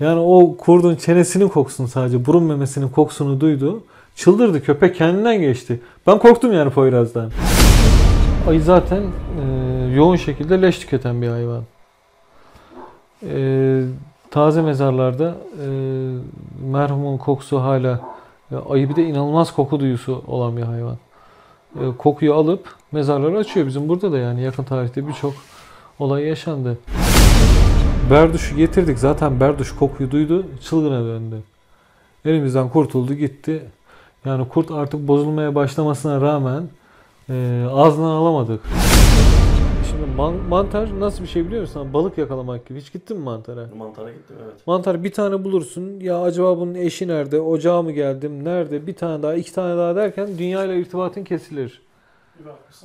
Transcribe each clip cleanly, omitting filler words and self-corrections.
Yani o kurdun çenesinin kokusunu, sadece burun memesinin kokusunu duydu. Çıldırdı, köpek kendinden geçti. Ben korktum yani Poyraz'dan. Ayı zaten yoğun şekilde leş tüketen bir hayvan. Taze mezarlarda merhumun kokusu hala. Ayı bir de inanılmaz koku duyusu olan bir hayvan. Kokuyu alıp mezarları açıyor. Bizim burada da yani yakın tarihte birçok olay yaşandı. Berduş'u getirdik. Zaten Berduş kokuyu duydu. Çılgına döndü. Elimizden kurtuldu gitti. Yani kurt artık bozulmaya başlamasına rağmen ağzından alamadık. Şimdi mantar nasıl bir şey biliyor musun? Balık yakalamak gibi. Hiç gittin mi mantara? Mantara gittim, evet. Mantar bir tane bulursun. Ya acaba bunun eşi nerede? Ocağa mı geldim? Nerede? Bir tane daha, iki tane daha derken dünyayla irtibatın kesilir.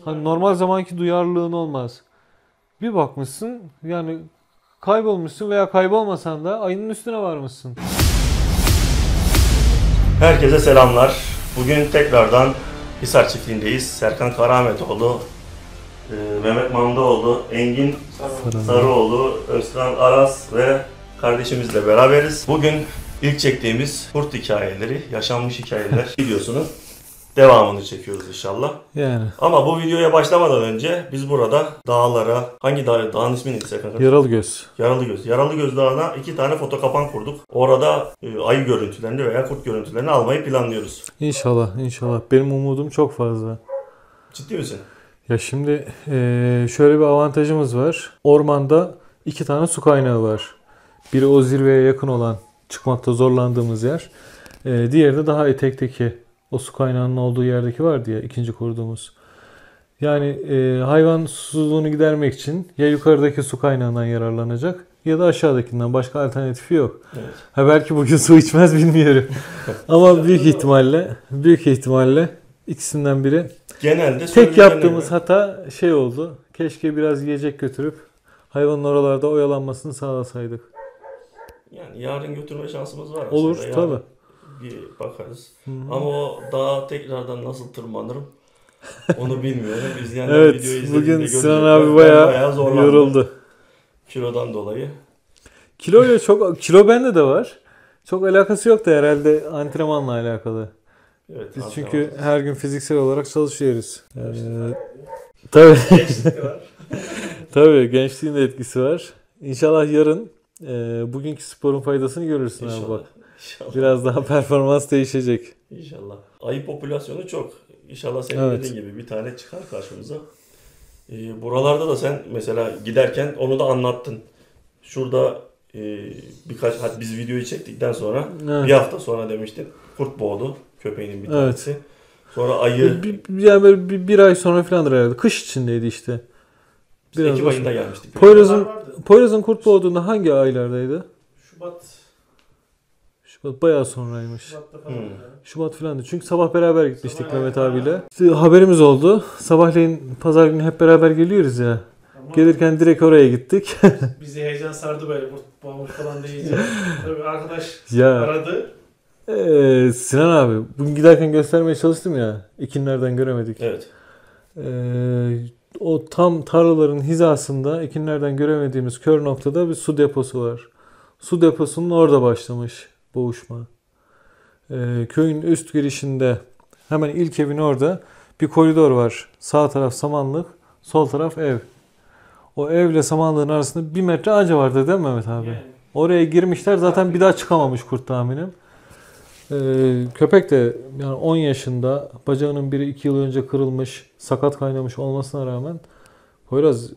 Hani normal zamanki duyarlılığın olmaz. Bir bakmışsın yani kaybolmuşsun veya kaybolmasan da ayının üstüne varmışsın. Herkese selamlar. Bugün tekrardan Hisar Çiftliği'ndeyiz. Serkan Kara Ahmet Oğlu, Mehmet Mamdoğlu, Engin Sarıoğlu, Ösrhan Aras ve kardeşimizle beraberiz. Bugün ilk çektiğimiz kurt hikayeleri, yaşanmış hikayeler videosunun devamını çekiyoruz inşallah. Yani. Ama bu videoya başlamadan önce biz burada dağlara, hangi dağın ismini seçtik? Yaralıgöz. Yaralıgöz. Yaralıgöz Dağı'na 2 tane fotokapan kurduk. Orada ayı görüntülerini veya kurt görüntülerini almayı planlıyoruz. İnşallah, inşallah. Benim umudum çok fazla. Ciddi misin? Ya şimdi şöyle bir avantajımız var. Ormanda 2 tane su kaynağı var. Biri o zirveye yakın olan, çıkmakta zorlandığımız yer. Diğeri de daha etekteki, o su kaynağının olduğu yerdeki vardı ya, 2. kurduğumuz. Yani hayvan susuzluğunu gidermek için ya yukarıdaki su kaynağından yararlanacak ya da aşağıdakinden, başka alternatifi yok. Evet. Ha, belki bugün su içmez, bilmiyorum. Ama büyük ihtimalle ikisinden biri. Genelde tek yaptığımız hata şey oldu. Keşke biraz yiyecek götürüp hayvanın oralarda oyalanmasını sağlasaydık. Yani yarın götürme şansımız var. Olur tabii. Bir bakarız. Ama o dağa tekrardan nasıl tırmanırım onu bilmiyorum. İzleyenler evet, videoyu izlediğinde bugün Sinan abi bayağı yoruldu. Kilodan dolayı. Kilo bende de var. Çok alakası yok da herhalde antrenmanla alakalı. Evet, biz çünkü her gün fiziksel olarak çalışıyoruz. Tabii. Gençlik var. Tabii, gençliğin de etkisi var. İnşallah yarın bugünkü sporun faydasını görürsün abi bak. İnşallah. Biraz daha performans değişecek. İnşallah. Ayı popülasyonu çok. İnşallah senin evet, dediğin gibi bir tane çıkar karşımıza. Buralarda da sen mesela giderken onu da anlattın. Şurada biz videoyu çektikten sonra evet, bir hafta sonra demiştin. Kurt boğdu köpeğinin bir tanesi. Evet. Sonra ayı. Yani böyle bir ay sonra filandır herhalde. Kış içindeydi işte. Biz Ekim ayında gelmiştik. Poyraz'ın kurt boğduğunda hangi aylardaydı? Şubat. Bayağı sonraymış. Şubat filandı. Çünkü sabah beraber gitmiştik sabah Mehmet abiyle. İşte haberimiz oldu. Sabahleyin pazar günü hep beraber geliyoruz ya. Ama gelirken direkt oraya gittik. Bizi heyecan sardı böyle. Kurt boğmuş falan diyeceğim. Tabii arkadaş ya aradı. Sinan abi, bugün giderken göstermeye çalıştım ya, ekinlerden göremedik. Evet. O tam tarlaların hizasında, ekinlerden göremediğimiz kör noktada bir su deposu var. Su deposunun orada başlamış boğuşma. Köyün üst girişinde, hemen ilk evin orada bir koridor var. Sağ taraf samanlık, sol taraf ev. O evle samanlığın arasında 1 metre anca vardı değil mi Mehmet abi? Yani. Oraya girmişler zaten, bir daha çıkamamış kurt tahminim. Köpek de yani 10 yaşında, bacağının biri 2 yıl önce kırılmış, sakat kaynamış olmasına rağmen Poyraz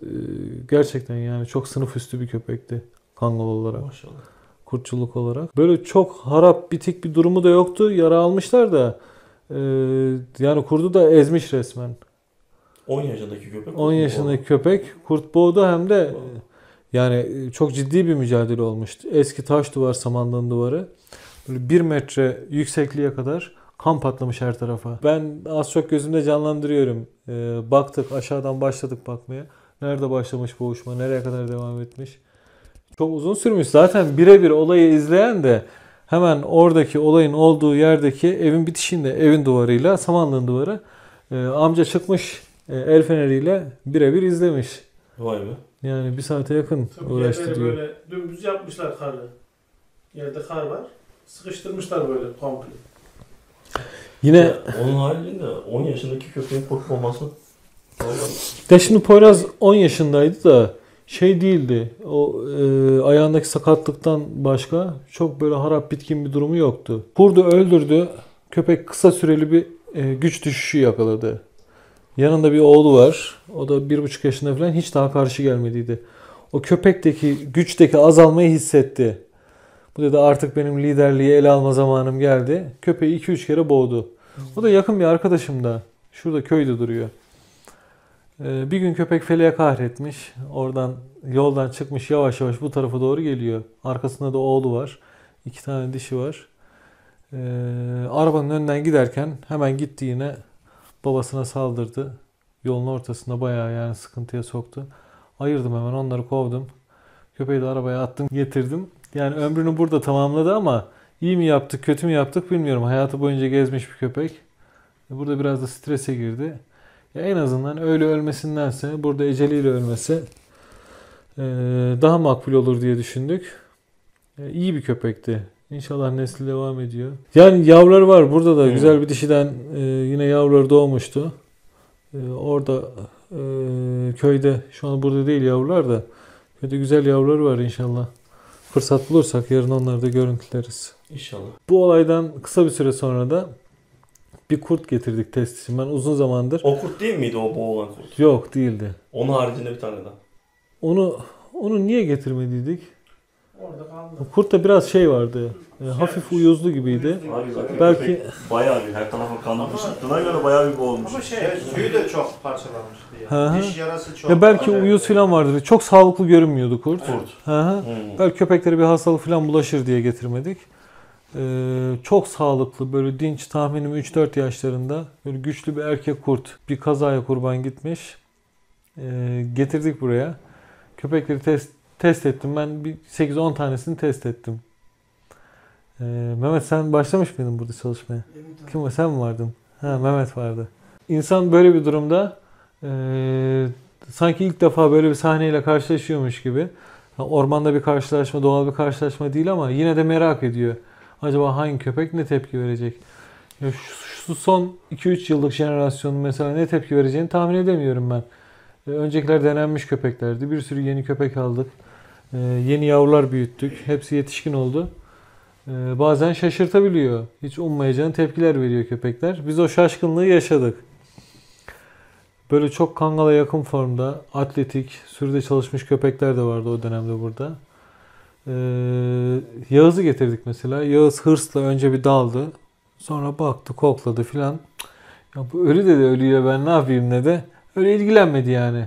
gerçekten yani çok sınıf üstü bir köpekti kangal olarak, maşallah, kurtçuluk olarak. Böyle çok harap, bitik bir durumu da yoktu, yara almışlar da yani kurdu da ezmiş resmen. 10 yaşındaki köpek. 10 yaşındaki köpek kurt boğdu, hem de yani çok ciddi bir mücadele olmuştu. Eski taş duvar, samanlığın duvarı. 1 metre yüksekliğe kadar kan patlamış her tarafa. Ben az çok gözümde canlandırıyorum. Baktık, aşağıdan başladık bakmaya. Nerede başlamış boğuşma, nereye kadar devam etmiş. Çok uzun sürmüş. Zaten birebir olayı izleyen de hemen oradaki olayın olduğu yerdeki evin bitişinde, evin duvarıyla samanlığın duvarı. Amca çıkmış el feneriyle birebir izlemiş. Vay be. Yani 1 saate yakın uğraştı diyor. Böyle dümdüz yapmışlar karı. Yerde kar var. Sıkıştırmışlar böyle komple. Yine ya, onun halinde 10 yaşındaki köpeğin korkmaması. Ya şimdi Poyraz 10 yaşındaydı da şey değildi. O ayağındaki sakatlıktan başka çok böyle harap bitkin bir durumu yoktu. Kurdu öldürdü. Köpek kısa süreli bir güç düşüşü yakaladı. Yanında bir oğlu var. O da 1,5 yaşında falan, hiç daha karşı gelmediydi. O köpekteki güçteki azalmayı hissetti. Bu dedi artık benim liderliği ele alma zamanım geldi. Köpeği 2-3 kere boğdu. O da yakın bir arkadaşım da. Şurada köyde duruyor. Bir gün köpek feleğe kahretmiş. Oradan yoldan çıkmış, yavaş yavaş bu tarafa doğru geliyor. Arkasında da oğlu var. 2 tane dişi var. Arabanın önünden giderken hemen gitti yine. Babasına saldırdı. Yolun ortasında bayağı yani sıkıntıya soktu. Ayırdım hemen, onları kovdum. Köpeği de arabaya attım, getirdim. Yani ömrünü burada tamamladı ama iyi mi yaptık, kötü mü yaptık bilmiyorum. Hayatı boyunca gezmiş bir köpek. Burada biraz da strese girdi. Ya en azından öyle ölmesindense burada eceliyle ölmesi daha makbul olur diye düşündük. İyi bir köpekti. İnşallah nesli devam ediyor. Yani yavruları var. Burada da güzel bir dişiden yine yavruları doğmuştu. Orada köyde, şu an burada değil yavrular da, köyde güzel yavruları var inşallah. Fırsat bulursak yarın onları da görüntüleriz. İnşallah. Bu olaydan kısa bir süre sonra da bir kurt getirdik test için. Ben uzun zamandır... O kurt değil miydi, o boğulan kurt? Yok, değildi. Onun haricinde bir tane daha. Onu niye getirmediydik? Orada kaldı. Kurtta biraz şey vardı. Hafif uyuzlu gibiydi. Abi, belki bayağı bir her tarafa kanla fışkırttığına göre bayağı bir boğulmuş. Ama suyu da çok parçalanmış diye. Diş yarası çok. Ya belki uyuz falan vardı. Çok sağlıklı görünmüyordu kurt. Evet. Belki köpeklere bir hastalık falan bulaşır diye getirmedik. Çok sağlıklı, böyle dinç, tahminim 3-4 yaşlarında böyle güçlü bir erkek kurt. Bir kazaya kurban gitmiş. Getirdik buraya. Köpekleri test ettim. Ben 8-10 tanesini test ettim. Mehmet, sen başlamış mıydın burada çalışmaya? Evet. Kim var? Sen mi vardın? Ha, Mehmet vardı. İnsan böyle bir durumda sanki ilk defa böyle bir sahneyle karşılaşıyormuş gibi. Ormanda bir karşılaşma, doğal bir karşılaşma değil ama yine de merak ediyor. Acaba hangi köpek ne tepki verecek? Ya şu son 2-3 yıllık jenerasyonun mesela ne tepki vereceğini tahmin edemiyorum ben. Öncekiler denenmiş köpeklerdi. Bir sürü yeni köpek aldık. Yeni yavrular büyüttük. Hepsi yetişkin oldu. Bazen şaşırtabiliyor. Hiç ummayacağın tepkiler veriyor köpekler. Biz o şaşkınlığı yaşadık. Böyle çok kangala yakın formda, atletik, sürüde çalışmış köpekler de vardı o dönemde burada. Yağız'ı getirdik mesela. Yağız hırsla önce bir daldı. Sonra baktı, kokladı filan. Ya bu ölü dedi, ölüyle ben ne yapayım dedi. Öyle ilgilenmedi yani.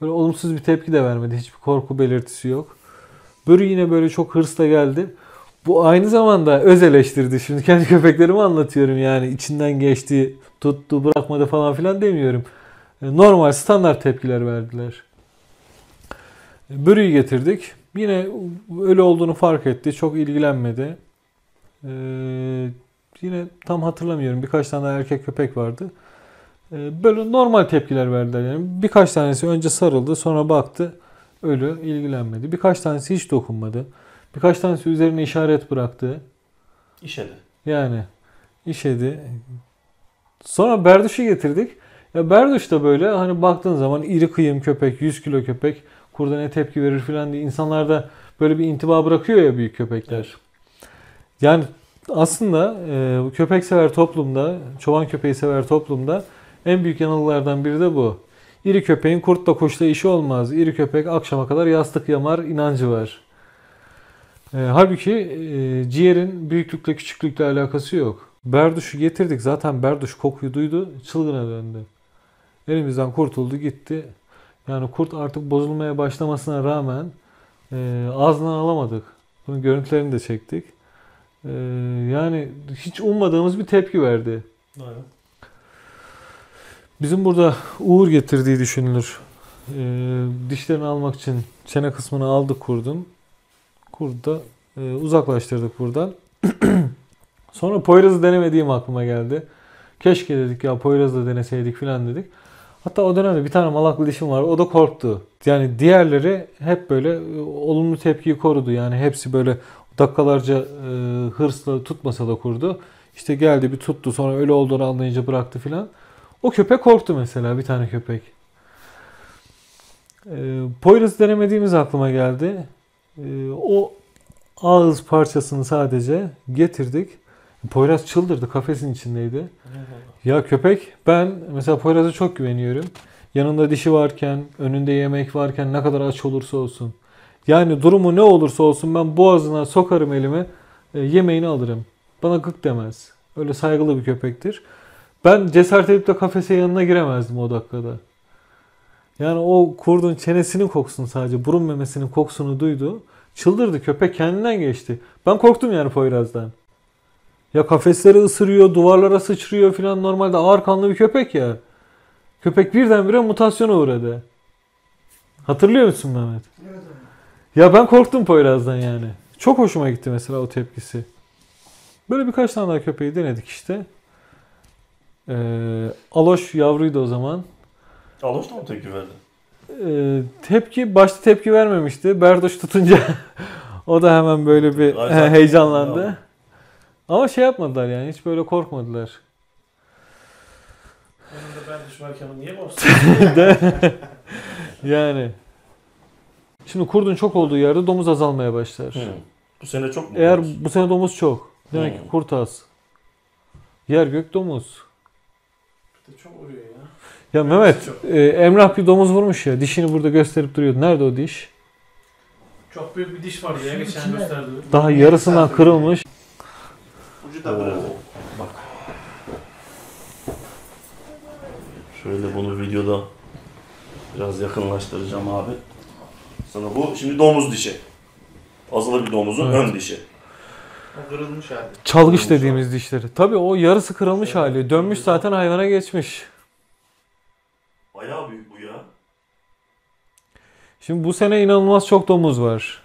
Böyle olumsuz bir tepki de vermedi. Hiçbir korku belirtisi yok. Börü yine böyle çok hırsla geldi. Bu aynı zamanda öz eleştirdi. Şimdi kendi köpeklerimi anlatıyorum yani. İçinden geçti, tuttu, bırakmadı falan filan demiyorum. Normal, standart tepkiler verdiler. Börü'yü getirdik. Yine öyle olduğunu fark etti. Çok ilgilenmedi. Yine tam hatırlamıyorum. Birkaç tane erkek köpek vardı. Böyle normal tepkiler verdiler yani. Birkaç tanesi önce sarıldı, sonra baktı, ölü, ilgilenmedi. Birkaç tanesi hiç dokunmadı. Birkaç tanesi üzerine işaret bıraktı. İşedi. Yani işedi. Sonra Berduş'u getirdik. Ya Berduş da böyle hani baktığın zaman iri kıyım köpek, 100 kilo köpek, kurda ne tepki verir filan diye insanlarda böyle bir intiba bırakıyor ya büyük köpekler. Evet. Yani aslında köpek sever toplumda, çoban köpeği sever toplumda en büyük yanılgılardan biri de bu. İri köpeğin kurtla kuşla işi olmaz. İri köpek akşama kadar yastık yamar inancı var. Halbuki ciğerin büyüklükle küçüklükle alakası yok. Berduş'u getirdik. Zaten Berduş kokuyu duydu. Çılgına döndü. Elimizden kurtuldu gitti. Yani kurt artık bozulmaya başlamasına rağmen ağzından alamadık. Bunun görüntülerini de çektik. Yani hiç ummadığımız bir tepki verdi. Aynen. Bizim burada uğur getirdiği düşünülür. Dişlerini almak için çene kısmını aldık kurdun. Kurdu da uzaklaştırdık buradan. Sonra Poyraz'ı denemediğim aklıma geldi. Keşke dedik ya, Poyraz'ı da deneseydik filan dedik. Hatta o dönemde bir tane malaklı dişim var. O da korktu. Yani diğerleri hep böyle olumlu tepkiyi korudu. Yani hepsi böyle dakikalarca hırsla tutmasa da kurdu. İşte geldi bir tuttu, sonra öyle olduğunu anlayınca bıraktı filan. O köpek korktu mesela, bir tane köpek. Poyraz denemediğimiz aklıma geldi. O ağız parçasını sadece getirdik. Poyraz çıldırdı, kafesin içindeydi. Ya köpek, ben mesela Poyraz'a çok güveniyorum. Yanında dişi varken, önünde yemek varken, ne kadar aç olursa olsun. Yani durumu ne olursa olsun ben boğazına sokarım elimi, yemeğini alırım. Bana gık demez. Öyle saygılı bir köpektir. Ben cesaret edip de kafese yanına giremezdim o dakikada. Yani o kurdun çenesinin kokusunu, sadece burun memesinin kokusunu duydu. Çıldırdı, köpek kendinden geçti. Ben korktum yani Poyraz'dan. Ya kafesleri ısırıyor, duvarlara sıçrıyor filan, normalde ağır kanlı bir köpek ya. Köpek birdenbire mutasyona uğradı. Hatırlıyor musun Mehmet? Evet. Ya ben korktum Poyraz'dan yani. Çok hoşuma gitti mesela o tepkisi. Böyle birkaç tane daha köpeği denedik işte. Aloş yavruydu o zaman. Aloş da mı tepki verdi? Başta tepki vermemişti. Berduş tutunca o da hemen böyle bir heyecanlandı. Ama şey yapmadılar yani, hiç böyle korkmadılar. Ben düşmerken niye bozdum? Yani. Şimdi kurdun çok olduğu yerde domuz azalmaya başlar. Bu sene çok mu? Eğer bu sene domuz çok. Demek ki kurt az. Yer gök domuz. Bir de çok vuruyor ya. Ya Mehmet, Emrah bir domuz vurmuş ya. Dişini burada gösterip duruyordu. Nerede o diş? Çok büyük bir diş vardı ya. Geçen gösterdi. Daha yarısından kırılmış. Ucu da böyle. Bak. Şöyle bunu videoda biraz yakınlaştıracağım abi. Sana bu şimdi domuz dişi. Azılı bir domuzun ön dişi. O kırılmış hali. Çalgıç dediğimiz dişleri. Tabii o yarısı kırılmış hali. Dönmüş zaten, hayvana geçmiş. Bayağı büyük bu ya. Şimdi bu sene inanılmaz çok domuz var.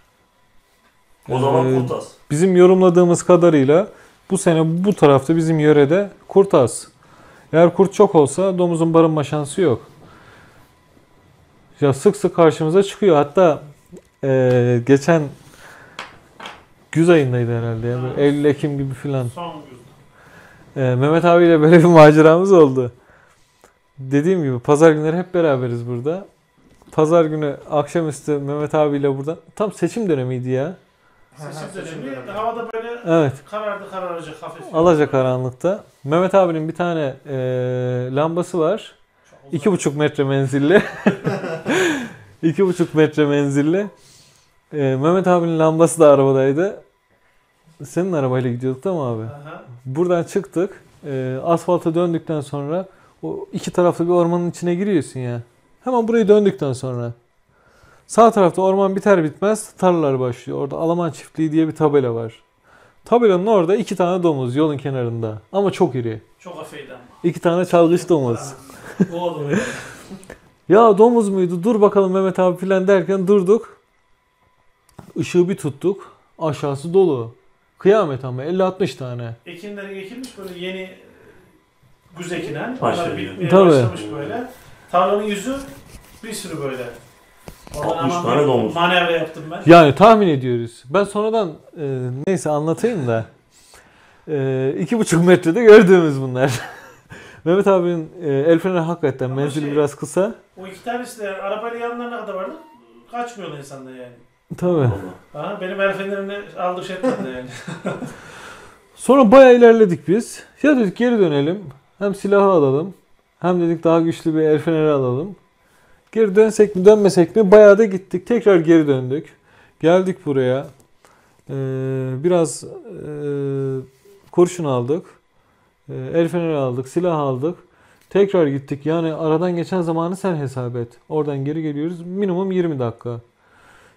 O zaman kurt az. Bizim yorumladığımız kadarıyla bu sene bu tarafta, bizim yörede kurt az. Eğer kurt çok olsa domuzun barınma şansı yok. Ya sık sık karşımıza çıkıyor. Hatta geçen güz ayındaydı herhalde. Yani. Evet. Eylül-Ekim gibi filan. Mehmet abiyle böyle bir maceramız oldu. Dediğim gibi pazar günleri hep beraberiz burada. Pazar günü akşamüstü Mehmet abiyle burada. Tam seçim dönemiydi ya. Seçim dönemi. Havada böyle karardı, kararacak hafif. Alacakaranlıkta. Mehmet abinin bir tane lambası var. 2,5 metre menzilli. 2,5 metre menzilli. Mehmet abinin lambası da arabadaydı. Senin arabayla gidiyorduk değil mi abi? Aha. Buradan çıktık. Asfalta döndükten sonra o iki taraflı bir ormanın içine giriyorsun ya. Hemen burayı döndükten sonra. Sağ tarafta orman biter bitmez tarlalar başlıyor. Orada Alaman Çiftliği diye bir tabela var. Tabelanın orada iki tane domuz yolun kenarında. Ama çok iri. Çok afeydi ama. İki tane çalgıç domuz. Ya domuz muydu? Dur bakalım Mehmet abi filan derken durduk. Işığı bir tuttuk. Aşağısı dolu. Kıyamet ama 50-60 tane. Ekinler ekilmiş böyle, yeni güz ekinen. Başlamış böyle. Tarlanın yüzü bir sürü böyle. 60 tane domuz. Manevra yaptım ben. Yani tahmin ediyoruz. Ben sonradan neyse anlatayım da. 2,5 metrede gördüğümüz bunlar. Mehmet abinin el freni hakikaten menzili biraz kısa. O iki tanesi de arabayla yanlarına kadar vardı. Kaçmıyorlar insanlar yani. Tabii. Aha, benim el frenlerimle aldığı şey etmedi yani. Sonra bayağı ilerledik biz. Ya dedik geri dönelim. Hem silahı alalım. Hem dedik daha güçlü bir el freneri alalım. Geri dönsek mi dönmesek mi, bayağı da gittik. Tekrar geri döndük. Geldik buraya. Biraz kurşun aldık. El feneri aldık. Silah aldık. Tekrar gittik. Yani aradan geçen zamanı sen hesap et. Oradan geri geliyoruz. Minimum 20 dakika.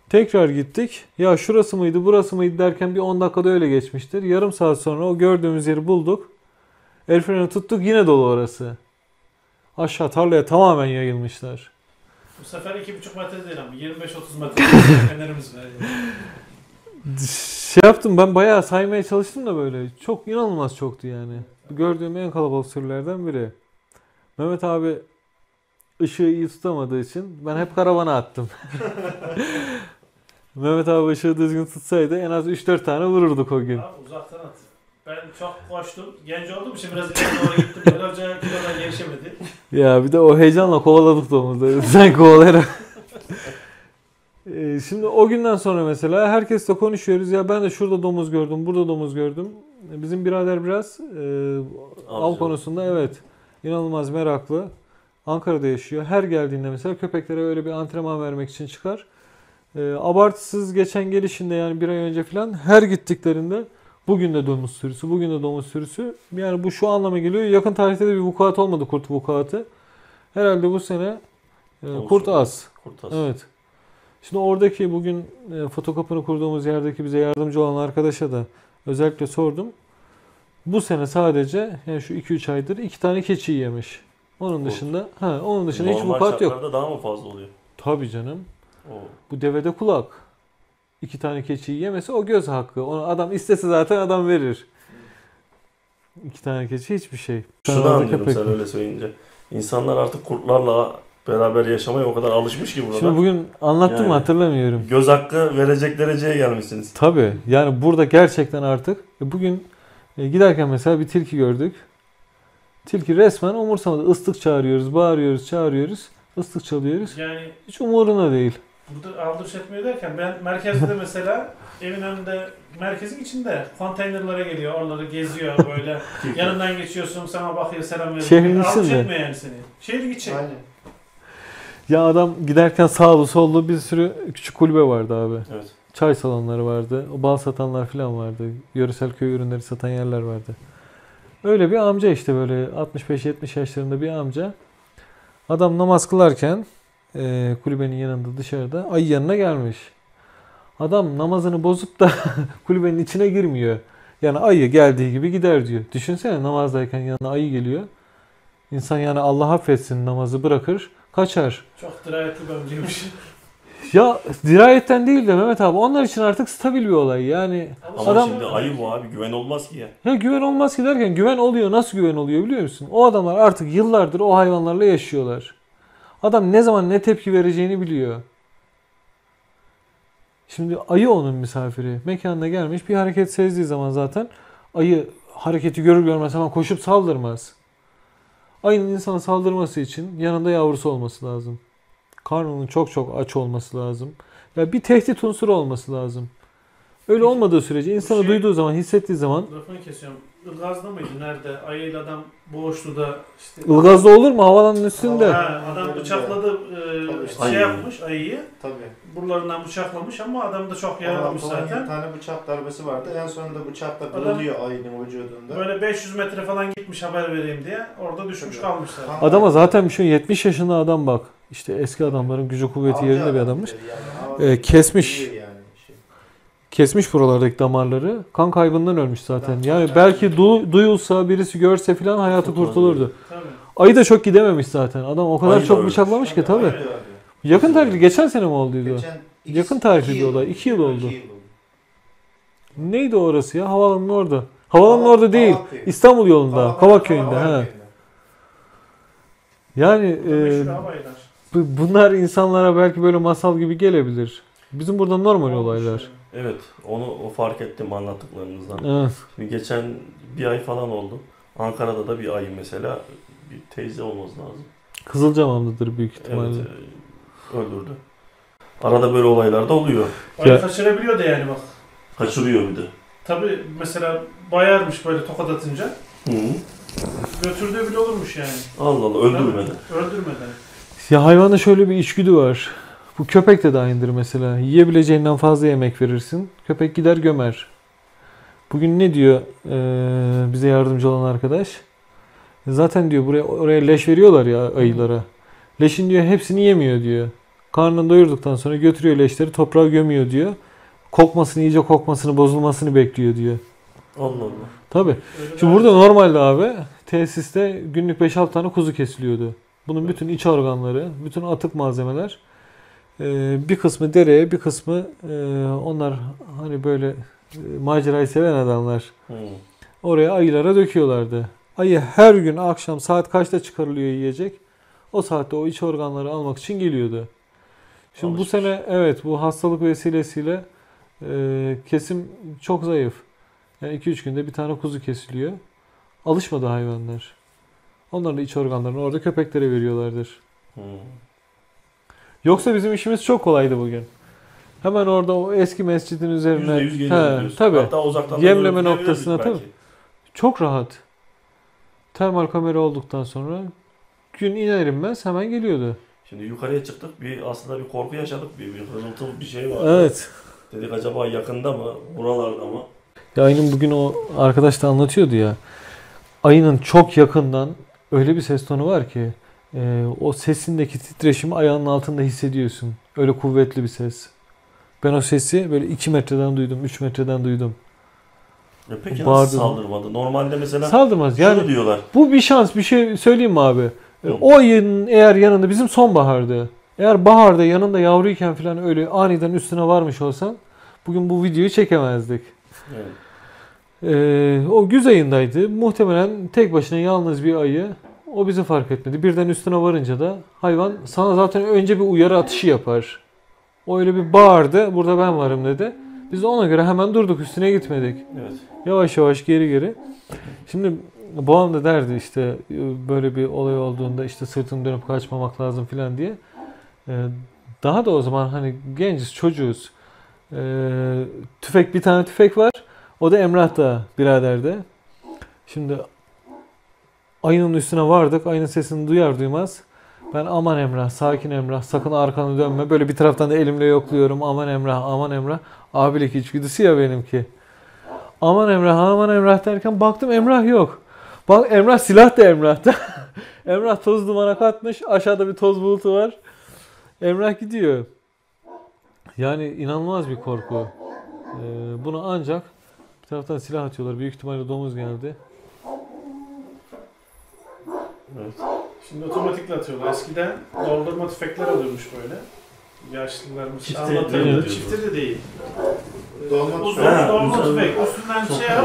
Tekrar gittik. Ya şurası mıydı burası mıydı derken bir 10 dakikada öyle geçmiştir. Yarım saat sonra o gördüğümüz yeri bulduk. El freni tuttuk. Yine dolu orası. Aşağı tarlaya tamamen yayılmışlar. Bu sefer 2,5 metre değil ama 25-30 metre fenerimiz var. Şey yaptım, ben bayağı saymaya çalıştım da böyle. Çok inanılmaz çoktu yani. Gördüğüm en kalabalık sürülerden biri. Mehmet abi ışığı iyi tutamadığı için ben hep karavana attım. Mehmet abi ışığı düzgün tutsaydı en az 3-4 tane vururduk o gün. Abi uzaktan at. Ben çok koştum. Genç oldum işte biraz ileri doğru gittim. Böyle hoca kilodan gelişemedi. Ya bir de o heyecanla kovaladık domuzları. Sen kovalayarak. Şimdi o günden sonra mesela herkesle konuşuyoruz. Ya ben de şurada domuz gördüm, burada domuz gördüm. Bizim birader biraz av konusunda evet inanılmaz meraklı. Ankara'da yaşıyor. Her geldiğinde mesela köpeklere öyle bir antrenman vermek için çıkar. Abartısız geçen gelişinde yani bir ay önce falan her gittiklerinde bugün de domuz sürüsü, bugün de domuz sürüsü. Yani bu şu anlama geliyor. Yakın tarihte de bir vukuat olmadı, kurt vukuatı. Herhalde bu sene kurt az. Kurt az. Evet. Şimdi oradaki bugün fotokapını kurduğumuz yerdeki bize yardımcı olan arkadaşa da özellikle sordum. Bu sene sadece yani şu 2-3 aydır 2 tane keçi yemiş. Onun dışında onun dışında normal hiç vukuat yok. Normal daha mı fazla oluyor? Tabii canım. Oo. Bu devede kulak. 2 tane keçiyi yemesi o göz hakkı. Onu adam istese zaten adam verir. 2 tane keçi hiçbir şey. Şunu anlıyorum sen öyle söyleyince. İnsanlar artık kurtlarla beraber yaşamaya o kadar alışmış ki burada. Şimdi bugün anlattım mı hatırlamıyorum. Göz hakkı verecek dereceye gelmişsiniz. Tabii. Yani burada gerçekten artık bugün giderken mesela bir tilki gördük. Tilki resmen umursamadı. Islık çağırıyoruz, bağırıyoruz, çağırıyoruz. Islık çalıyoruz. Yani hiç umuruna değil. Burada aldırış etmiyor derken ben merkezde de mesela evin önünde merkezin içinde konteynerlara geliyor. Oraları geziyor böyle. Yanından geçiyorsun sana bakıyor selam veriyor. Şehrin içi mi? Yani seni. Şehrin içi. Aynen. Ya adam giderken sağlı sollu bir sürü küçük kulübe vardı abi. Evet. Çay salonları vardı. O bal satanlar falan vardı. Yöresel köy ürünleri satan yerler vardı. Öyle bir amca işte böyle 65-70 yaşlarında bir amca. Adam namaz kılarken kulübenin yanında dışarıda ayı yanına gelmiş. Adam namazını bozup da kulübenin içine girmiyor. Yani ayı geldiği gibi gider diyor. Düşünsene namazdayken yanına ayı geliyor. İnsan yani Allah affetsin namazı bırakır. Kaçar. Çok dirayetli bölgeymiş. Ya dirayetten değil de Mehmet abi. Onlar için artık stabil bir olay yani. Ama adam, şimdi ayı bu abi. Güven olmaz ki ya. Ya güven olmaz ki derken güven oluyor. Nasıl güven oluyor biliyor musun? O adamlar artık yıllardır o hayvanlarla yaşıyorlar. Adam ne zaman ne tepki vereceğini biliyor. Şimdi ayı onun misafiri. Mekanına gelmiş bir hareket sezdiği zaman zaten ayı hareketi görür görmez hemen koşup saldırmaz. Ayının insana saldırması için yanında yavrusu olması lazım. Karnının çok çok aç olması lazım. Ya bir tehdit unsuru olması lazım. Öyle olmadığı sürece insanı duyduğu zaman, hissettiği zaman... Lafını kesiyorum. Ilgaz'da mıydı? Nerede? Ayıyla adam boğuştu da... Işte... Ilgaz'da olur mu? Havalanın üstünde. Ha, adam bıçakladı, şey yapmış ayıyı. Tabii. Buralarından bıçaklamış ama adam da çok yaralamış zaten. Bir tane bıçak darbesi vardı. En sonunda bıçakla kırılıyor ayının vücudunda. Böyle 500 metre falan gitmiş haber vereyim diye. Orada düşmüş kalmış zaten. Adama zaten bir şey 70 yaşında adam bak. İşte eski adamların gücü kuvveti yerinde bir adammış. Yani, kesmiş. Kesmiş buralardaki damarları. Kan kaybından ölmüş zaten. Yani belki duyulsa, birisi görse filan hayatı kurtulurdu. Ayı da çok gidememiş zaten. Adam o kadar çok bıçaklamış ki tabii. Yakın tarihli. Geçen sene mi olduydu? Yakın tarihli bir olay. 2 yıl oldu. Neydi orası ya? Havaalanının orada. Havaalanının orada değil. İstanbul yolunda. Kavak köyünde. Yani bunlar insanlara belki böyle masal gibi gelebilir. Bizim burada normal olaylar. Evet, onu fark ettim anlattıklarınızdan. Evet. Şimdi geçen bir ay falan oldu. Ankara'da da bir ay mesela bir teyze olması lazım. Kızılcamamlıdır büyük ihtimalle. Evet, öldürdü. Arada böyle olaylar da oluyor. Ayı kaçırabiliyor da yani bak. Kaçırıyor bir de. Tabii mesela bayarmış böyle tokat atınca. Hı. Götürdüğü bile olurmuş yani. Allah Allah, öldürmeden. Öldürmeden. Ya hayvanda şöyle bir içgüdü var. Bu köpekte de aynıdır mesela. Yiyebileceğinden fazla yemek verirsin. Köpek gider gömer. Bugün ne diyor bize yardımcı olan arkadaş? Zaten diyor oraya leş veriyorlar ya ayılara. Leşin diyor hepsini yemiyor diyor. Karnını doyurduktan sonra götürüyor leşleri toprağa gömüyor diyor. Kokmasını, iyice kokmasını, bozulmasını bekliyor diyor. Allah Allah. Tabii. Şimdi burada normalde abi tesiste günlük 5-6 tane kuzu kesiliyordu. Bunun bütün iç organları, bütün atık malzemeler bir kısmı dereye, bir kısmı onlar hani böyle macerayı seven adamlar. Oraya ayılara döküyorlardı. Ayı her gün akşam saat kaçta çıkarılıyor yiyecek? O saatte o iç organları almak için geliyordu. Şimdi alışmış. Bu sene evet bu hastalık vesilesiyle kesim çok zayıf. Yani 2-3 günde bir tane kuzu kesiliyor. Alışmadı hayvanlar. Onların iç organlarını orada köpeklere veriyorlardır. Hmm. Yoksa bizim işimiz çok kolaydı bugün. Hemen orada o eski mescidin üzerine %100 tabii, hatta uzaktan yemleme noktasına tabii. Çok rahat. Termal kamera olduktan sonra gün iner inmez hemen geliyordu. Şimdi yukarıya çıktık, bir aslında bir korku yaşadık, bir hırıltı bir şey vardı. Evet. Dedik acaba yakında mı, buralarda mı? Ya aynen bugün o arkadaş da anlatıyordu ya. Ayının çok yakından öyle bir ses tonu var ki o sesindeki titreşimi ayağının altında hissediyorsun. Öyle kuvvetli bir ses. Ben o sesi böyle 2 metreden duydum, 3 metreden duydum. Peki nasıl saldırmadı? Normalde mesela saldırmaz. Yani diyorlar. Bu bir şans. Bir şey söyleyeyim mi abi? Yok. O ayın eğer yanında bizim sonbahardı. Eğer baharda yanında yavruyken falan öyle aniden üstüne varmış olsan bugün bu videoyu çekemezdik. Evet. O güz ayındaydı. Muhtemelen tek başına yalnız bir ayı. O bizi fark etmedi. Birden üstüne varınca da hayvan sana zaten önce bir uyarı atışı yapar. O öyle bir bağırdı. Burada ben varım dedi. Biz de ona göre hemen durduk. Üstüne gitmedik. Evet. Yavaş yavaş geri geri. Şimdi babam da derdi işte böyle bir olay olduğunda işte sırtını dönüp kaçmamak lazım filan diye. Daha da o zaman hani genciz, çocuğuz. Tüfek, bir tane tüfek var. O da Emrah'ta, biraderde. Şimdi ayının üstüne vardık. Ayının sesini duyar duymaz. Ben aman Emrah, sakin Emrah, sakın arkanı dönme. Böyle bir taraftan da elimle yokluyorum. Aman Emrah, aman Emrah. Abilik içgüdüsü ya benimki. Aman Emrah, aman Emrah derken baktım Emrah yok. Bak Emrah, silah da Emrah'ta. Emrah toz dumana katmış. Aşağıda bir toz bulutu var. Emrah gidiyor. Yani inanılmaz bir korku. Bunu ancak bir taraftan silah atıyorlar. Büyük ihtimalle domuz geldi. Evet. Şimdi otomatikle atıyorlar. Eskiden doldurma tüfekler alıyormuş böyle. Yaşlılarımız anlatıyordu. Çifte de değil. Dolma tüfek. Üstünden çok şey al.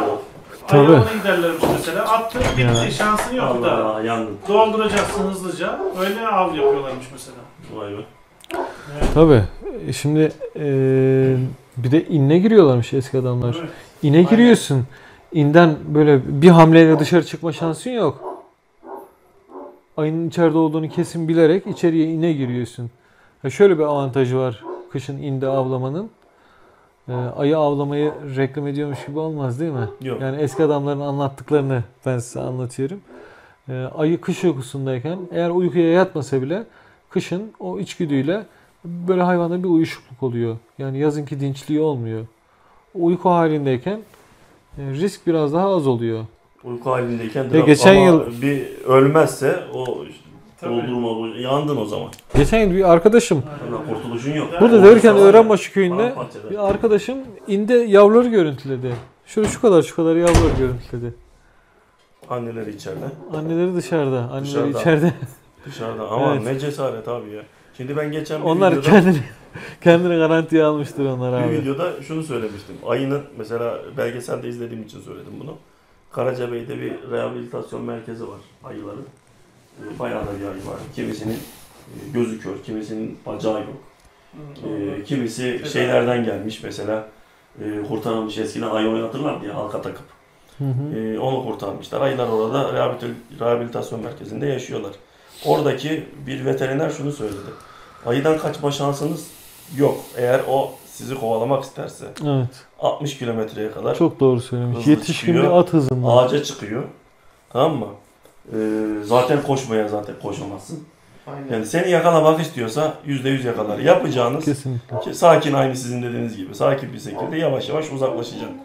Ayağına giderlermiş mesela. Attın bitti. Şansın yok Allah da. Dolduracaksın hızlıca. Öyle av yapıyorlarmış mesela. Vay be. Evet. Tabii. Şimdi bir de inine giriyorlarmış eski adamlar. Evet. İne giriyorsun. İnden böyle bir hamleyle dışarı çıkma şansın yok. Ayının içeride olduğunu kesin bilerek içeriye ine giriyorsun. Ya şöyle bir avantajı var kışın inde avlamanın. Ayı avlamayı reklam ediyormuş gibi olmaz değil mi? Yok. Yani eski adamların anlattıklarını ben size anlatıyorum. Ayı kış uykusundayken eğer uykuya yatmasa bile kışın o içgüdüyle böyle hayvanda bir uyuşukluk oluyor. Yani yazınki dinçliği olmuyor. Uyku halindeyken risk biraz daha az oluyor. Uyku halindeyken de geçen yıl bir ölmezse o doldurma işte, yandın o zaman. Geçen yıl bir arkadaşım kurtuluşun yok. Burada derken Öğrenbaşı köyünde bir arkadaşım inde yavruları görüntüledi. Şöyle şu kadar yavruları görüntüledi. Anneleri içeride. Anneleri dışarıda. Anneleri içeride. Dışarıda. Ama evet. Ne cesaret abi ya. Şimdi ben geçen onlar videoda, kendini garantiye almıştır onlar abi. Bir videoda şunu söylemiştim. Ayının mesela belgeselde izlediğim için söyledim bunu. Karacabey'de bir rehabilitasyon merkezi var ayıların. Bayağı da bir ayı var. Kimisinin gözü kör, kimisinin bacağı yok. Kimisi şeylerden gelmiş mesela kurtarılmış eskiden ayı oynatırlardı ya halka takıp. Onu kurtarmışlar. Ayılar orada rehabilitasyon merkezinde yaşıyorlar. Oradaki bir veteriner şunu söyledi. Ayıdan kaçma şansınız yok. Eğer o sizi kovalamak isterse. Evet. 60 kilometreye kadar. Çok doğru söylemiş. Yetişkin bir at hızında. Ağaca çıkıyor. Tamam mı? Zaten koşmaya koşamazsın. Aynen. Yani seni yakalamak istiyorsa %100 yakalar. Yapacağınız kesinlikle. Sakin aynı sizin dediğiniz gibi. Sakin bir şekilde yavaş yavaş uzaklaşacaksın.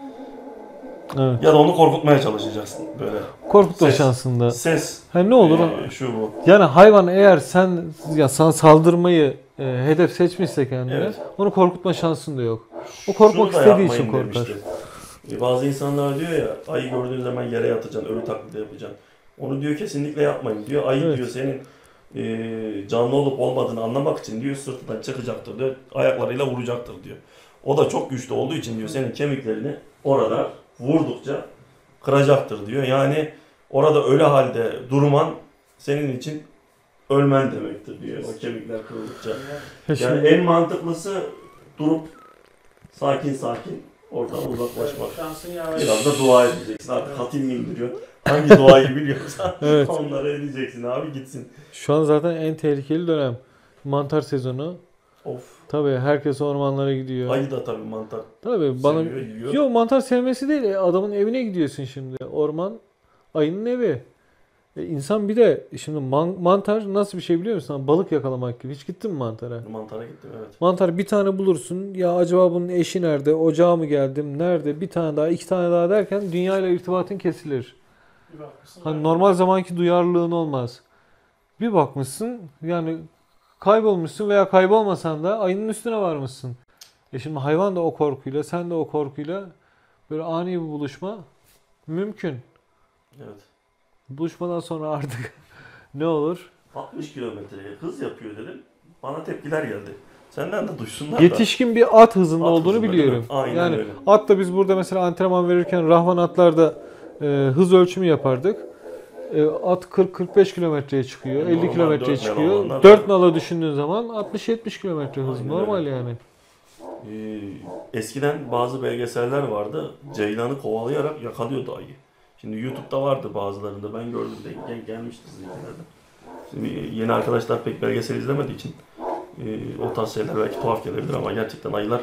Evet. Ya da onu korkutmaya çalışacaksın böyle. Korkutma şansında. Ses. Hani ne olur? Şu bu. Yani hayvan eğer sana saldırmayı hedef seçmişse kendine, evet. Onu korkutma şansın da yok. O korkmak istediği için korkar. Demişti. Bazı insanlar diyor ya, ayı gördüğün zaman yere yatacaksın, ölü taklidi yapacaksın. Onu diyor kesinlikle yapmayın diyor. Ayı evet. Diyor senin canlı olup olmadığını anlamak için diyor sırtından çıkacaktır diyor, ayaklarıyla vuracaktır diyor. O da çok güçlü olduğu için diyor senin kemiklerini orada vurdukça kıracaktır diyor. Yani orada ölü halde durman senin için ölmen demektir diyor. O kemikler kırıldıkça. Yani en mantıklısı durup sakin sakin oradan uzaklaşmak. Biraz da dua edeceksin. Artık hatim indiriyor. Hangi duayı biliyorsan evet, onlara edeceksin abi, gitsin. Şu an zaten en tehlikeli dönem. Mantar sezonu. Of. Tabii herkes ormanlara gidiyor. Ayı da tabii mantar. Tabii bana seviyor. Yok, mantar sevmesi değil. Adamın evine gidiyorsun şimdi. Orman ayının evi. İnsan bir de şimdi mantar nasıl bir şey biliyor musun? Balık yakalamak gibi. Hiç gittin mi mantara? Mantara gittim evet. Mantar bir tane bulursun. Ya acaba bunun eşi nerede? Ocağa mı geldim? Nerede? Bir tane daha, iki tane daha derken dünyayla irtibatın kesilir. Hani normal zamanki duyarlılığın olmaz. Bir bakmışsın yani kaybolmuşsun veya kaybolmasan da ayının üstüne varmışsın. E şimdi hayvan da o korkuyla, sen de o korkuyla böyle ani bir buluşma mümkün. Evet. Buluşmadan sonra artık ne olur? 60 kilometreye hız yapıyor dedim. Bana tepkiler geldi. Senden de duysunlar. Yetişkin bir at hızında at olduğunu hızında biliyorum. Aynen yani öyle. At da biz burada mesela antrenman verirken Rahvan atlarda hız ölçümü yapardık. At 40-45 kilometreye çıkıyor. 50 kilometreye çıkıyor. 4 nala düşündüğün zaman 60-70 kilometre hız. Aynen normal öyle yani. Eskiden bazı belgeseller vardı. Ceylanı kovalayarak yakalıyordu ayı. Şimdi YouTube'da vardı bazılarında, ben gördüm de gelmişti zincirlerden. Şimdi yeni arkadaşlar pek belgesel izlemediği için o tarz şeyler belki tuhaf gelebilir ama gerçekten ayılar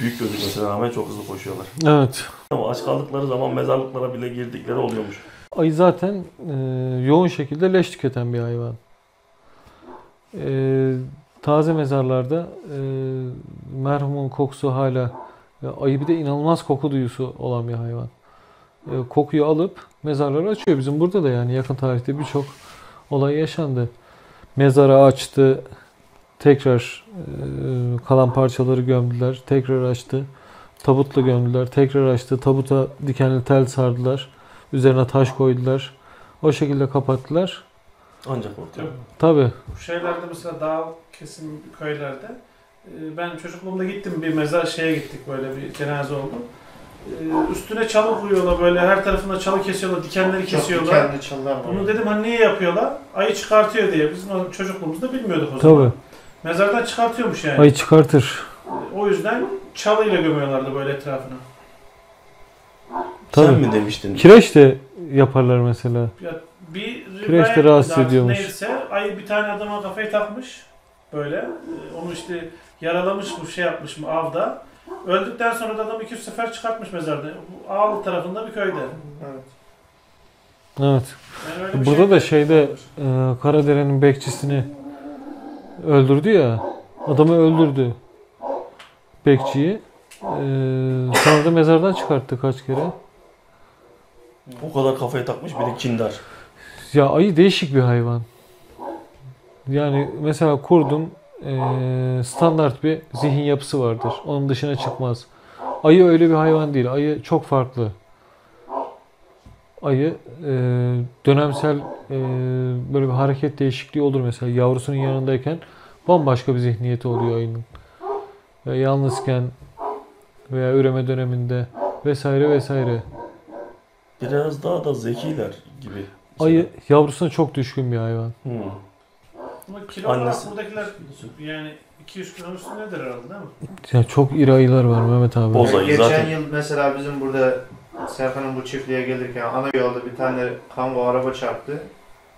büyük gözükmesine rağmen çok hızlı koşuyorlar. Evet. Ama aç kaldıkları zaman mezarlıklara bile girdikleri oluyormuş. Ayı zaten yoğun şekilde leş tüketen bir hayvan. Taze mezarlarda merhumun kokusu hala, ayı bir de inanılmaz koku duyusu olan bir hayvan. Kokuyu alıp mezarları açıyor. Bizim burada da yani yakın tarihte birçok olay yaşandı. Mezarı açtı, tekrar kalan parçaları gömdüler, tekrar açtı. Tabutla gömdüler, tekrar açtı. Tabuta dikenli tel sardılar. Üzerine taş koydular. O şekilde kapattılar. Ancak ortaya. Tabii. Bu şeylerde mesela dağ kesim köylerde ben çocukluğumda gittim, bir mezar şeye gittik, böyle bir cenaze oldu. Üstüne çalı vuruyorlar, böyle her tarafında çalı kesiyorlar, dikenleri kesiyorlar. Çok dikenli çalılar var. Bunu dedim hani niye yapıyorlar? Ayı çıkartıyor diye. Biz çocukluğumuzda bilmiyorduk o zaman. Tabii. Mezardan çıkartıyormuş yani. Ayı çıkartır. O yüzden çalıyla gömüyorlardı böyle etrafına. Tabii. Sen mi demiştin? Kireç de yaparlar mesela. Ya, kireç de rahatsız ediyormuş. Neyse, ayı bir tane adama kafayı takmış böyle. Onu işte yaralamış mı, şey yapmış mı avda. Öldükten sonra da adam 2-3 sefer çıkartmış mezarda. Ağlı tarafında bir köyde. Evet. Evet. Yani burada şey da şeyde Karadere'nin bekçisini öldürdü ya. Adamı öldürdü. Bekçiyi. Sonra da mezardan çıkarttı kaç kere. O kadar kafaya takmış bir de kindar. Ya ayı değişik bir hayvan. Yani mesela kurdun standart bir zihin yapısı vardır. Onun dışına çıkmaz. Ayı öyle bir hayvan değil. Ayı çok farklı. Ayı dönemsel böyle bir hareket değişikliği olur mesela. Yavrusunun yanındayken bambaşka bir zihniyeti oluyor ayının. Yalnızken veya üreme döneminde vesaire vesaire. Biraz daha da zekiler gibi. Ayı yavrusuna çok düşkün bir hayvan. Hmm. Ama kilo olarak buradakiler yani 200 kilonun üstündedir herhalde değil mi? Ya çok iri ayılar var Mehmet abi. Bozayı geçen zaten yıl mesela bizim burada Serkan'ın bu çiftliğe gelirken ana yolda bir tane kambo araba çarptı.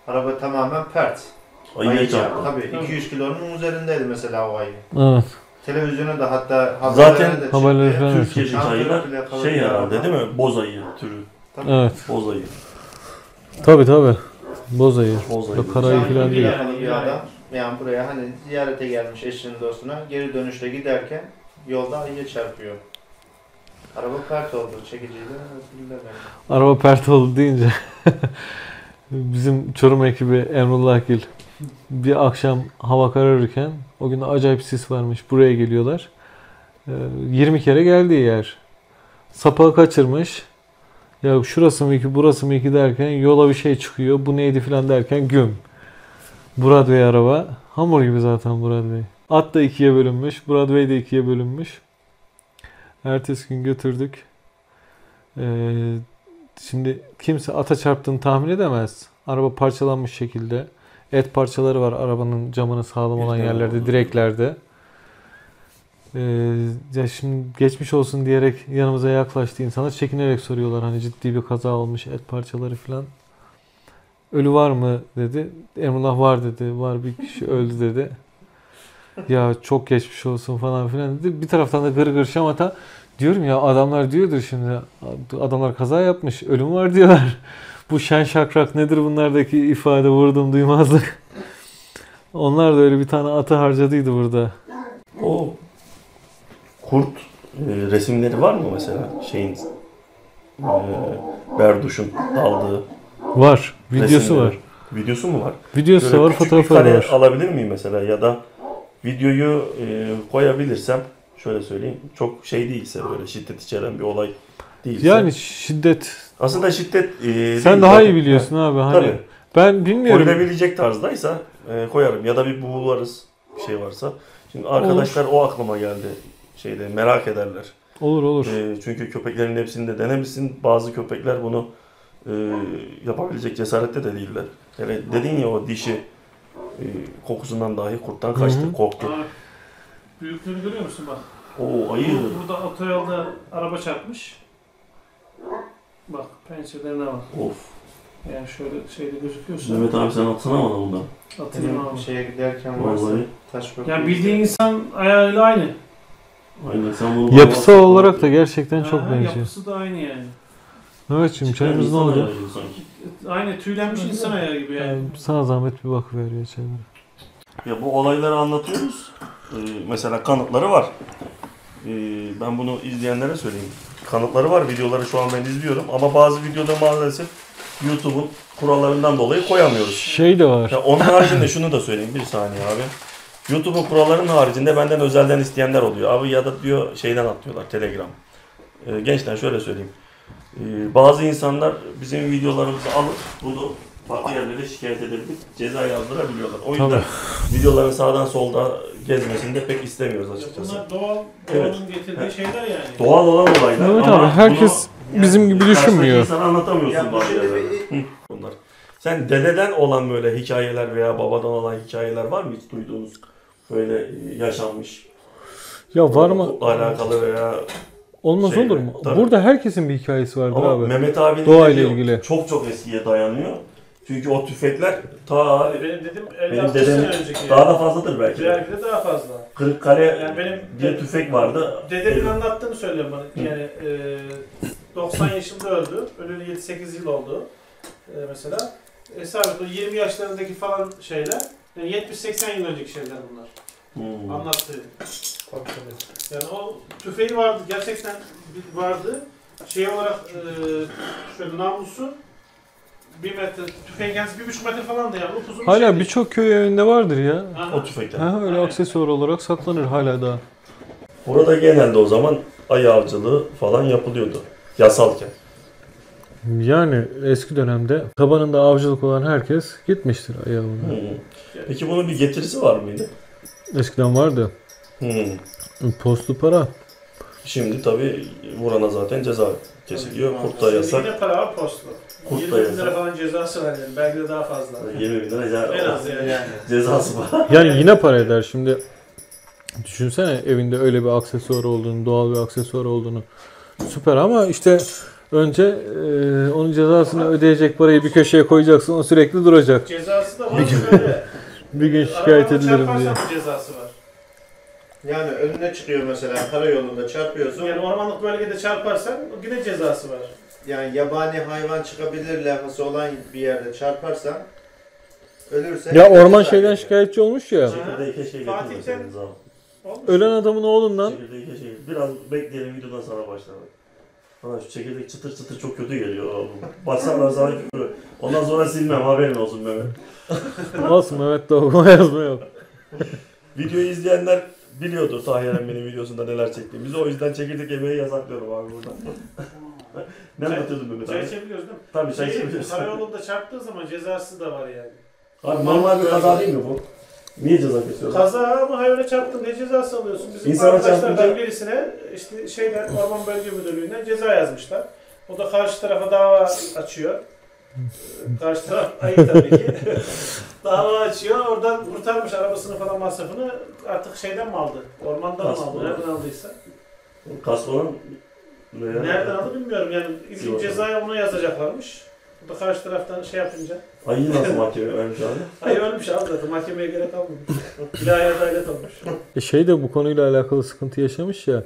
Araba tamamen pert. Ayı çarptı. Tabii 200 kilonun üzerindeydi mesela o ayı. Evet. Televizyona da hatta haberlerde de çıktı. Türkiye'deki ayılar şey herhalde değil mi? Bozayı türü. Tabii. Evet. Bozayı. Tabii tabii. Bozayı, karayı falan değil. Hani bir adam, yani buraya hani ziyarete gelmiş eşinin dostuna, geri dönüşte giderken yolda ayıya çarpıyor. Araba pert oldu çekiciyle. Araba pert oldu deyince bizim Çorum ekibi Emrullah Gil bir akşam hava kararırken, o gün acayip sis varmış, buraya geliyorlar. 20 kere geldiği yer. Sapağı kaçırmış. Ya şurası mı iki, burası mı iki derken yola bir şey çıkıyor. Bu neydi filan derken güm. Murat Bey araba. Hamur gibi zaten Murat Bey. At da ikiye bölünmüş. Murat Bey de ikiye bölünmüş. Ertesi gün götürdük. Şimdi kimse ata çarptığını tahmin edemez. Araba parçalanmış şekilde. et parçaları var arabanın camının sağlam olan yerlerde, direklerde. Ya şimdi geçmiş olsun diyerek yanımıza yaklaştı insanlar, çekinerek soruyorlar hani ciddi bir kaza olmuş, et parçaları falan. Ölü var mı dedi. Emrullah var dedi. Var, bir kişi öldü dedi. Ya çok geçmiş olsun falan filan dedi. Bir taraftan da gırgır şamata. Diyorum ya adamlar diyordur şimdi. Adamlar kaza yapmış. Ölüm var diyorlar. Bu şen şakrak nedir bunlardaki ifade, vurdum duymazlık. Onlar da öyle bir tane atı harcadıydı burada. O kurt resimleri var mı mesela şeyin? Berduş'un aldığı. Var. Videosu resimleri. Var. Videosu mu var? Videosu böyle var, fotoğrafı var. Bir alabilir miyim mesela, ya da videoyu koyabilirsem şöyle söyleyeyim. Çok şey değilse, böyle şiddet içeren bir olay değilse. Yani şiddet. Aslında şiddet sen daha iyi biliyorsun abi. Hani tabii. Ben bilmiyorum. Koyabilecek tarzdaysa koyarım, ya da bir buğularız bir şey varsa. Şimdi arkadaşlar olur. O aklıma geldi. Şeyde merak ederler. Olur. Çünkü köpeklerin hepsini de denemişsin. Bazı köpekler bunu yapabilecek cesarette de değiller. Yani dedin ya, o dişi kokusundan dahi kurttan kaçtı, korktu. Aa, büyüklüğünü görüyor musun bak? Oo, ayı. Burada otoyolda araba çarpmış. Bak pençelerine bak. Of. Yani şöyle şeyde gözüküyorsun. Mehmet abi sen atsana bana bundan. Atayım abi. Şeye giderken varsa taş köprü. Yani bildiğin insan ayağıyla aynı. Aynen, sen bunu yapısı olarak da gerçekten çok benziyor. Yapısı da aynı yani. Evet, şimdi çayımız ne olacak? Aynı tüylenmiş insan ayağı gibi yani. Sana zahmet bir bakıver ya çayına. Ya bu olayları anlatıyoruz. Mesela kanıtları var. Ben bunu izleyenlere söyleyeyim. Kanıtları var. Videoları şu an ben izliyorum. Ama bazı videoda maalesef YouTube'un kurallarından dolayı koyamıyoruz. Şey de var. Ya onun haricinde şunu da söyleyeyim. Bir saniye abi. YouTube'un kurallarının haricinde benden özelden isteyenler oluyor. Abi ya da diyor şeyden atlıyorlar. Telegram. Gençler şöyle söyleyeyim. Bazı insanlar bizim videolarımızı alıp bunu farklı yerlere şikayet edebilir, ceza yazdırabiliyorlar. O yüzden videoların sağdan solda gezmesini de pek istemiyoruz açıkçası. Bunlar doğanın getirdiği şeyler yani. Doğal olan olaylar. Evet abi, herkes bunu, bizim gibi düşünmüyor. Sana anlatamıyorsun bazı yerlerde. Bunlar. Sen dededen olan böyle hikayeler veya babadan olan hikayeler var mı hiç duyduğunuz? Böyle yaşanmış. Ya var mı? Alakalı veya... Olmaz olur mu? Tabii. Burada herkesin bir hikayesi vardır ama abi. Mehmet abinin doğayla ilgili çok çok eskiye dayanıyor. Çünkü o tüfekler ta benim dedemin daha da fazladır belki. Belki de daha fazla. Kırıkkale yani benim bir tüfek vardı. Dedemin anlattığını söylüyorum bana. Yani 90 yaşında öldü. Öleli 7-8 yıl oldu. Mesela. Hesap 20 yaşlarındaki falan şeyler. Yani 70-80 yıl önceki şeyler bunlar. Anlattı. Yani o tüfeği vardı, gerçekten vardı. Şey olarak şöyle namlusu 1 metre, tüfeğin kendisi 1,5 metre falan da yani uzun. Hala birçok köy evinde vardır ya. Aha. O tüfekler. Ha, öyle aksesuar olarak saklanır hala daha. Burada genelde o zaman ayı avcılığı falan yapılıyordu yasalken. Yani eski dönemde tabanında avcılık olan herkes gitmiştir ayı avına. Peki bunun bir getirisi var mıydı? Eskiden vardı. Postlu para. Şimdi tabii vurana zaten ceza kesiliyor. Tamam. Kurt da yasak. Yine para var postlu. Kurt da yasak. 20 bin lira falan cezası var yani. Belki de daha fazla. 20 bin lira cezası. En az yani. Cezası var. Yani yine para eder şimdi. Düşünsene evinde öyle bir aksesuar olduğunu, doğal bir aksesuar olduğunu. Süper, ama işte önce onun cezasını ödeyecek parayı bir köşeye koyacaksın. O sürekli duracak. Cezası da var. Bir gün şikayet edilirim diye. Cezası var. Yani önüne çıkıyor mesela, karayolunda çarpıyorsun. Yani ormanlık bölgede çarparsan yine cezası var. Yani yabani hayvan çıkabilir lafası olan bir yerde çarparsan ölürse... Ya orman şeyden şikayetçi olmuş ya. Fatih'ten ölen adamın oğlundan. Biraz bekleyelim, videodan sonra başlayalım. Bana şu çekirdek çıtır çıtır çok kötü geliyor oğlum. Başlarlar sana küfürü. Ondan sonra silmem, haberin olsun Mehmet. Olsun Mehmet de okuma yazma yok. Videoyu izleyenler biliyordur Tahir benim videosunda neler çektiğimizi. O yüzden çekirdek yemeği yasaklıyorum abi buradan. Ne anlatıyordun Mehmet abi? Çay içebiliyoruz değil mi? Tabii çay içebiliyoruz. Karayolunda çarptığı zaman cezası da var yani. Abi normal bir kaza değil mi bu? Niye ceza kesiyorsun? Kaza mı hayvana çarptın, ne cezası alıyorsun? Bizim İnsana arkadaşlardan birisine işte şeyden, Orman Bölge Müdürlüğü'nden ceza yazmışlar. O da karşı tarafa dava açıyor. Karşı taraf ayı tabii ki. Dava açıyor, oradan kurtarmış arabasını falan, masrafını artık şeyden mi aldı? Ormandan mı aldı? Nereden aldıysa. Kasmanın nereden aldı bilmiyorum yani. İlk cezaya ona yazacaklarmış. Bu da karşı taraftan şey yapınca. Ayı nasıl mahkemeye ölmüş abi? Ayı ölmüş abi zaten, mahkemeye gerek almamış. İlahi adalet olmuş. Şey de bu konuyla alakalı sıkıntı yaşamış ya.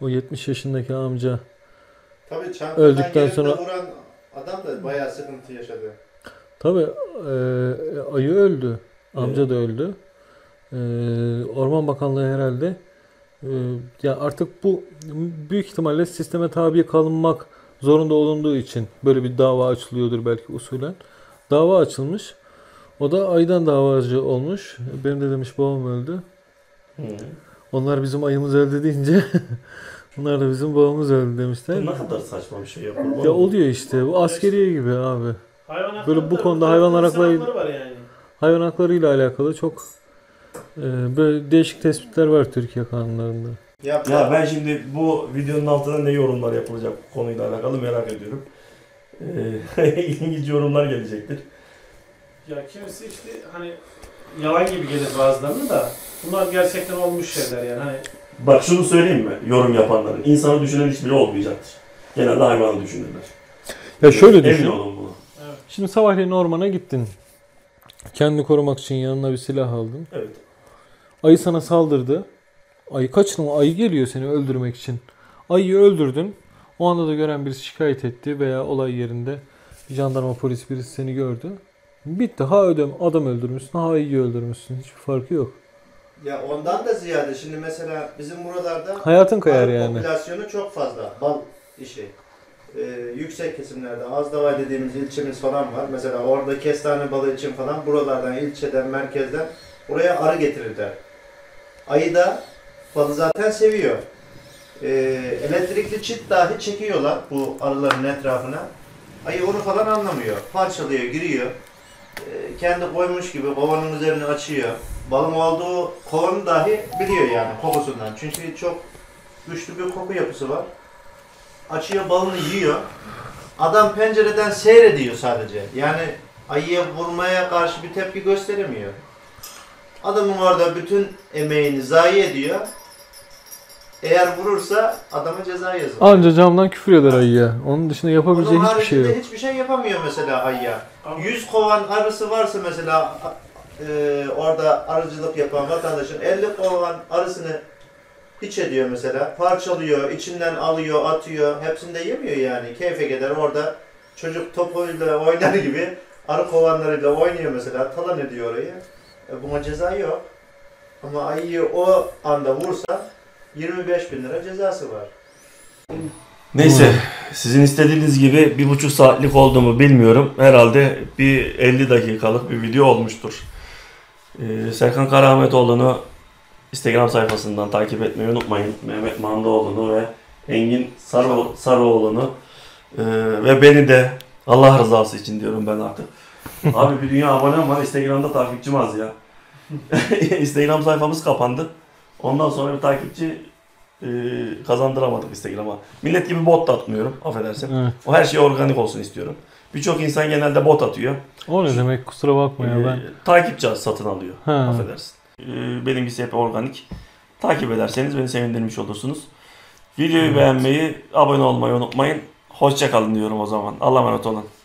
O 70 yaşındaki amca. Tabii çarpıdan öldükten sonra vuran adam da bayağı sıkıntı yaşadı. Tabii ayı öldü. Amca da öldü. Orman Bakanlığı herhalde ya artık bu büyük ihtimalle sisteme tabi kalınmak zorunda olunduğu için böyle bir dava açılıyordur belki usulen. Dava açılmış. O da ayıdan davacı olmuş. Benim de demiş babam öldü. Hı. Onlar bizim ayımız öldü deyince bunlar da bizim babamız öldü demişler. Ne kadar saçma bir şey yapıyor. Ya oluyor işte. Bu askeriye gibi abi. Böyle bu konuda hayvan haklarıyla alakalı çok böyle değişik tespitler var Türkiye kanunlarında. Ya ben şimdi bu videonun altına ne yorumlar yapılacak bu konuyla alakalı merak ediyorum. İngilizce yorumlar gelecektir. Ya kimisi işte hani yalan gibi gelir bazılarına da bunlar gerçekten olmuş şeyler yani. Hani... Bak şunu söyleyeyim mi yorum yapanların? İnsanı düşünen hiçbiri olmayacaktır. Genelde hayvanı düşünürler. Ya şöyle düşün. Emin olun bunu. Evet. Şimdi sabahleyin ormana gittin. Kendini korumak için yanına bir silah aldın. Evet. Ayı sana saldırdı. Ayı kaçtın, ayı geliyor seni öldürmek için. Ayıyı öldürdün. O anda da gören birisi şikayet etti veya olay yerinde jandarma, polis birisi seni gördü. Bitti. Ha adam öldürmüşsün, ha ayıyı öldürmüşsün. Hiçbir farkı yok. Ya ondan da ziyade şimdi mesela bizim buralarda hayatın kayar yani. Popülasyonu çok fazla. Bal işi. Yüksek kesimlerde Azdava dediğimiz ilçemiz falan var. Mesela orada kestane balı için falan buralardan, ilçeden, merkezden oraya arı getirirler. Ayı da balı zaten seviyor. Elektrikli çit dahi çekiyorlar bu arıların etrafına. Ayı onu falan anlamıyor. Parçalıyor, giriyor. Kendi koymuş gibi kovanın üzerine açıyor. Balın olduğu kovanı dahi biliyor yani kokusundan. Çünkü çok güçlü bir koku yapısı var. Açıyor balını yiyor. Adam pencereden seyrediyor sadece. Yani ayıya vurmaya karşı bir tepki gösteremiyor. Adamın orada bütün emeğini zayi ediyor. Eğer vurursa adama ceza yazılır. Anca camdan küfür eder ayıya. Onun dışında yapabileceği hiçbir şey yok. Hiçbir şey yapamıyor mesela ayıya. 100 kovan arısı varsa mesela orada arıcılık yapan vatandaşın 50 kovan arısını hiç ediyor mesela. Parçalıyor, içinden alıyor, atıyor. Hepsini de yemiyor yani. Keyfe gider orada çocuk topuyla oynar gibi arı kovanlarıyla oynuyor mesela. Talan ediyor orayı. Buna ceza yok. Ama ayıyı o anda vursa 25.000 lira cezası var. Neyse, sizin istediğiniz gibi 1,5 saatlik oldu mu bilmiyorum. Herhalde bir 50 dakikalık bir video olmuştur. Serkan Kara Ahmet Oğlu'nu Instagram sayfasından takip etmeyi unutmayın. Mehmet Mamdoğlu'nu ve Engin Sarıoğlu'nu ve beni de Allah rızası için diyorum ben artık. Abi bir dünya abonem var, Instagram'da takipçim az ya. Instagram sayfamız kapandı. Ondan sonra bir takipçi kazandıramadık Instagram'a. Millet gibi bot da atmıyorum, affedersin. Evet. O her şey organik olsun istiyorum. Birçok insan genelde bot atıyor. O ne demek, kusura bakma ya ben. Takipçi satın alıyor, affedersin. Benimkisi hep organik. Takip ederseniz beni sevindirmiş olursunuz. Videoyu beğenmeyi, abone olmayı unutmayın. Hoşça kalın diyorum o zaman. Allah'a emanet olun.